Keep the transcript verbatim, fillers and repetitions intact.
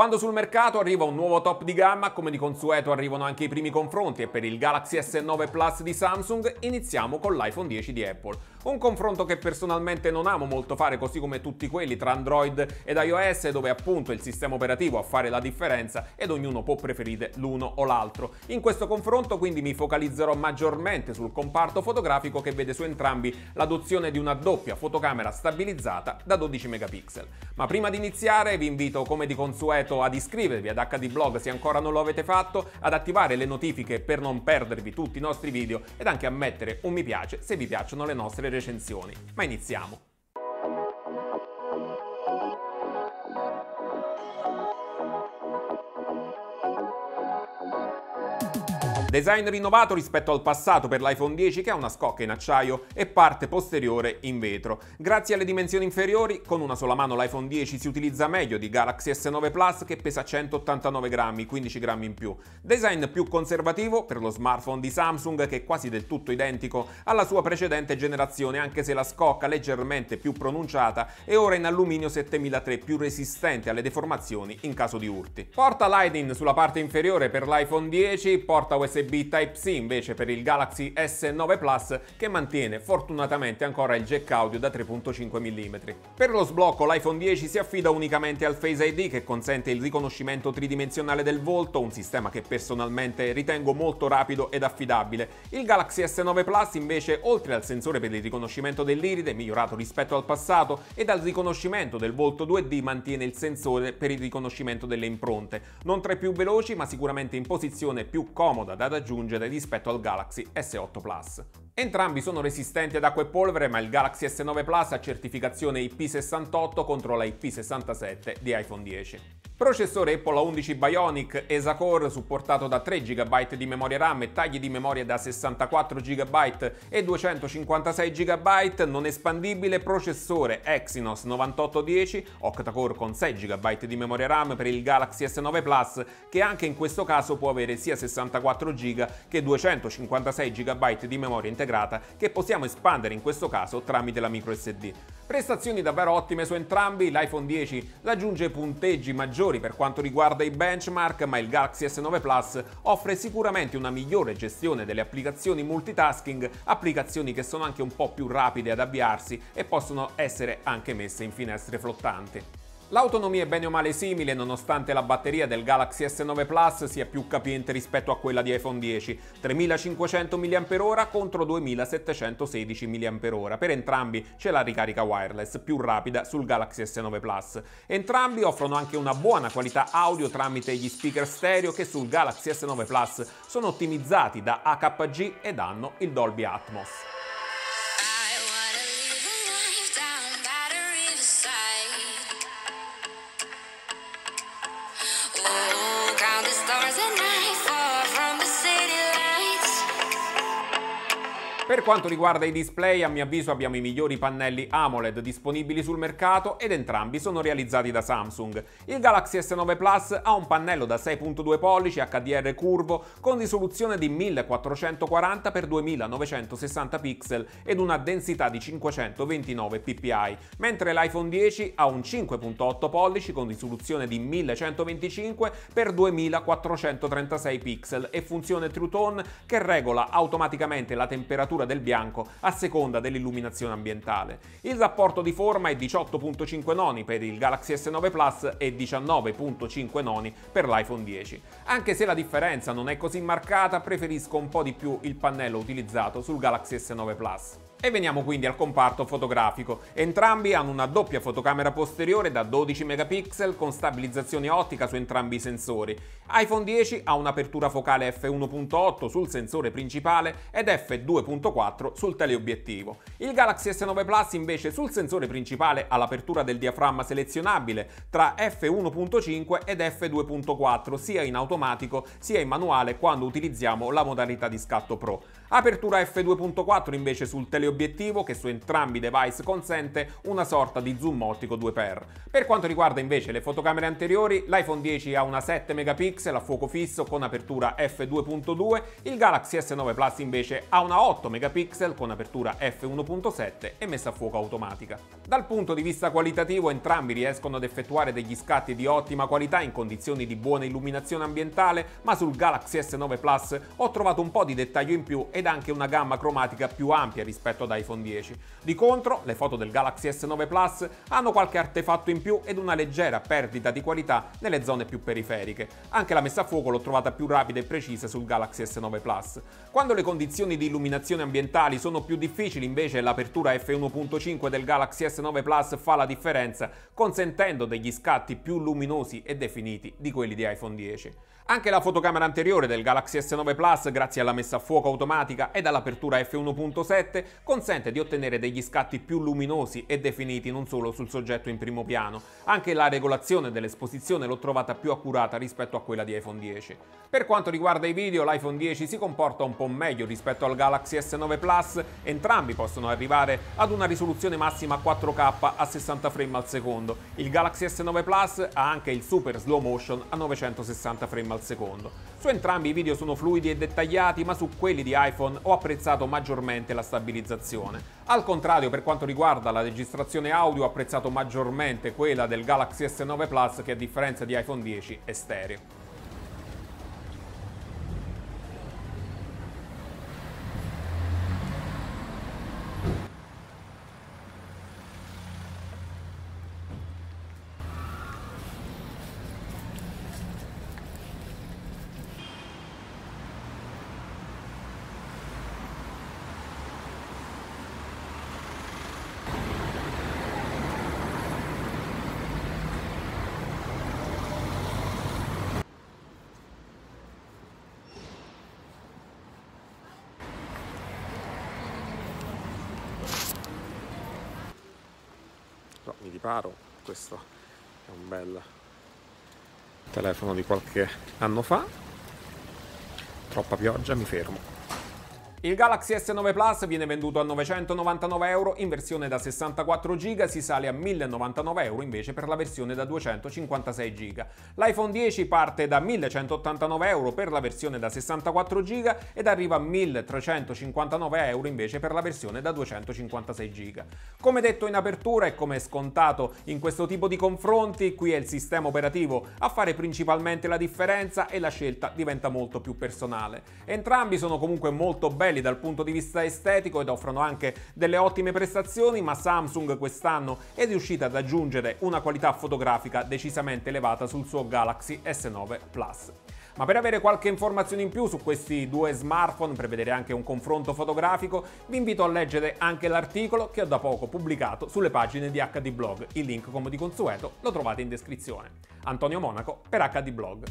Quando sul mercato arriva un nuovo top di gamma, come di consueto arrivano anche i primi confronti e per il Galaxy S nove Plus di Samsung iniziamo con l'iPhone dieci di Apple. Un confronto che personalmente non amo molto fare, così come tutti quelli tra Android ed iOS, dove appunto è il sistema operativo a fare la differenza ed ognuno può preferire l'uno o l'altro. In questo confronto quindi mi focalizzerò maggiormente sul comparto fotografico, che vede su entrambi l'adozione di una doppia fotocamera stabilizzata da dodici megapixel. Ma prima di iniziare vi invito come di consueto ad iscrivervi ad HDblog se ancora non lo avete fatto, ad attivare le notifiche per non perdervi tutti i nostri video ed anche a mettere un mi piace se vi piacciono le nostre recensioni. Ma iniziamo! Design rinnovato rispetto al passato per l'iPhone dieci, che ha una scocca in acciaio e parte posteriore in vetro. Grazie alle dimensioni inferiori, con una sola mano l'iPhone dieci si utilizza meglio di Galaxy S nove Plus, che pesa centottantanove grammi, quindici grammi in più. Design più conservativo per lo smartphone di Samsung, che è quasi del tutto identico alla sua precedente generazione, anche se la scocca leggermente più pronunciata è ora in alluminio settemilatré, più resistente alle deformazioni in caso di urti. Porta Lightning sulla parte inferiore per l'iPhone dieci, porta U S B Type-C invece per il Galaxy S nove Plus, che mantiene fortunatamente ancora il jack audio da tre virgola cinque millimetri. Per lo sblocco l'iPhone dieci si affida unicamente al Face I D, che consente il riconoscimento tridimensionale del volto, un sistema che personalmente ritengo molto rapido ed affidabile. Il Galaxy S nove Plus invece, oltre al sensore per il riconoscimento dell'iride, migliorato rispetto al passato, e dal riconoscimento del volto due D, mantiene il sensore per il riconoscimento delle impronte, non tra i più veloci ma sicuramente in posizione più comoda da ad aggiungere rispetto al Galaxy S otto Plus. Entrambi sono resistenti ad acqua e polvere, ma il Galaxy S nove Plus ha certificazione I P sessantotto contro la I P sessantasette di iPhone dieci. Processore Apple A undici Bionic ESA-Core, supportato da tre giga di memoria RAM e tagli di memoria da sessantaquattro giga e duecentocinquantasei giga, non espandibile. Processore Exynos novantotto dieci, octa-core con sei giga di memoria RAM per il Galaxy S nove Plus, che anche in questo caso può avere sia sessantaquattro giga che duecentocinquantasei giga di memoria integrata, che possiamo espandere in questo caso tramite la micro S D. Prestazioni davvero ottime su entrambi. L'iPhone dieci raggiunge punteggi maggiori per quanto riguarda i benchmark, ma il Galaxy S nove Plus offre sicuramente una migliore gestione delle applicazioni multitasking, applicazioni che sono anche un po' più rapide ad avviarsi e possono essere anche messe in finestre flottanti. L'autonomia è bene o male simile, nonostante la batteria del Galaxy S nove Plus sia più capiente rispetto a quella di iPhone dieci, tremilacinquecento milliamperi ora contro duemilasettecentosedici milliamperi ora. Per entrambi c'è la ricarica wireless, più rapida sul Galaxy S nove Plus. Entrambi offrono anche una buona qualità audio tramite gli speaker stereo, che sul Galaxy S nove Plus sono ottimizzati da A K G ed hanno il Dolby Atmos. Per quanto riguarda i display, a mio avviso abbiamo i migliori pannelli AMOLED disponibili sul mercato ed entrambi sono realizzati da Samsung. Il Galaxy S nove Plus ha un pannello da sei virgola due pollici H D R curvo con risoluzione di millequattrocentoquaranta per duemilanovecentosessanta pixel ed una densità di cinquecentoventinove ppi, mentre l'iPhone dieci ha un cinque virgola otto pollici con risoluzione di millecentoventicinque per duemilaquattrocentotrentasei pixel e funzione True Tone, che regola automaticamente la temperatura del bianco a seconda dell'illuminazione ambientale. Il rapporto di forma è diciotto virgola cinque noni per il Galaxy S nove Plus e diciannove virgola cinque noni per l'iPhone dieci. Anche se la differenza non è così marcata, preferisco un po' di più il pannello utilizzato sul Galaxy S nove Plus. E veniamo quindi al comparto fotografico. Entrambi hanno una doppia fotocamera posteriore da dodici megapixel con stabilizzazione ottica su entrambi i sensori. iPhone dieci ha un'apertura focale F uno virgola otto sul sensore principale ed F due virgola quattro sul teleobiettivo. Il Galaxy S nove Plus invece sul sensore principale ha l'apertura del diaframma selezionabile tra F uno virgola cinque ed F due virgola quattro, sia in automatico sia in manuale quando utilizziamo la modalità di scatto Pro. Apertura effe due punto quattro invece sul teleobiettivo, che su entrambi i device consente una sorta di zoom ottico due per. Per quanto riguarda invece le fotocamere anteriori, l'iPhone dieci ha una sette megapixel a fuoco fisso con apertura effe due punto due, il Galaxy S nove Plus invece ha una otto megapixel con apertura effe uno punto sette e messa a fuoco automatica. Dal punto di vista qualitativo entrambi riescono ad effettuare degli scatti di ottima qualità in condizioni di buona illuminazione ambientale, ma sul Galaxy S nove Plus ho trovato un po' di dettaglio in più ed anche una gamma cromatica più ampia rispetto ad iPhone dieci. Di contro, le foto del Galaxy S nove Plus hanno qualche artefatto in più ed una leggera perdita di qualità nelle zone più periferiche. Anche la messa a fuoco l'ho trovata più rapida e precisa sul Galaxy S nove Plus. Quando le condizioni di illuminazione ambientali sono più difficili, invece, l'apertura effe uno punto cinque del Galaxy S nove Plus fa la differenza, consentendo degli scatti più luminosi e definiti di quelli di iPhone dieci. Anche la fotocamera anteriore del Galaxy S nove Plus, grazie alla messa a fuoco automatica e all'apertura effe uno punto sette, consente di ottenere degli scatti più luminosi e definiti non solo sul soggetto in primo piano. Anche la regolazione dell'esposizione l'ho trovata più accurata rispetto a quella di iPhone dieci. Per quanto riguarda i video, l'iPhone dieci si comporta un po' meglio rispetto al Galaxy S nove Plus, entrambi possono arrivare ad una risoluzione massima quattro K a sessanta frame al secondo. Il Galaxy S nove Plus ha anche il Super Slow Motion a novecentosessanta frame al secondo. Al secondo. Su entrambi i video sono fluidi e dettagliati, ma su quelli di iPhone ho apprezzato maggiormente la stabilizzazione. Al contrario, per quanto riguarda la registrazione audio, ho apprezzato maggiormente quella del Galaxy S nove Plus, che a differenza di iPhone dieci è stereo. Mi riparo, questo è un bel telefono di qualche anno fa. Troppa pioggia, mi fermo. Il Galaxy S nove Plus viene venduto a novecentonovantanove euro in versione da sessantaquattro giga, si sale a milleznovantanove euro invece per la versione da duecentocinquantasei giga. L'iPhone dieci parte da millecentottantanove euro per la versione da sessantaquattro giga ed arriva a milletrecentocinquantanove euro invece per la versione da duecentocinquantasei giga. Come detto in apertura e come scontato in questo tipo di confronti, qui è il sistema operativo a fare principalmente la differenza e la scelta diventa molto più personale. Entrambi sono comunque molto belli dal punto di vista estetico ed offrono anche delle ottime prestazioni, ma Samsung quest'anno è riuscita ad aggiungere una qualità fotografica decisamente elevata sul suo Galaxy S nove Plus. Ma per avere qualche informazione in più su questi due smartphone, per vedere anche un confronto fotografico, vi invito a leggere anche l'articolo che ho da poco pubblicato sulle pagine di HDblog. Il link, come di consueto, lo trovate in descrizione. Antonio Monaco per HDblog.